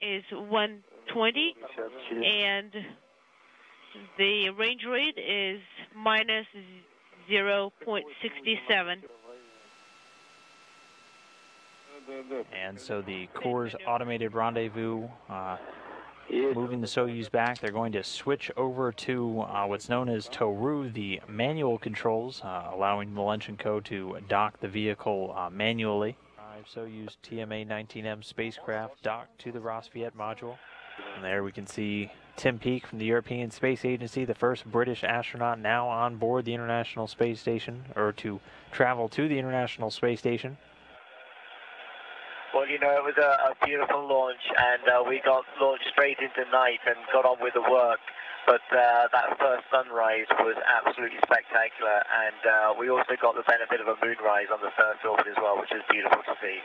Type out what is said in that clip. is 120, and the range rate is minus 0.67. And so the Corps' automated rendezvous, moving the Soyuz back, they're going to switch over to what's known as TORU, the manual controls, allowing Malenchenko to dock the vehicle manually. Soyuz TMA-19M spacecraft docked to the Rassvet module. And there we can see Tim Peake from the European Space Agency, the first British astronaut now on board the International Space Station, or to travel to the International Space Station. Well, you know, it was a beautiful launch, and we got launched straight into night and got on with the work. But that first sunrise was absolutely spectacular, and we also got the benefit of a moonrise on the first orbit as well, which is beautiful to see.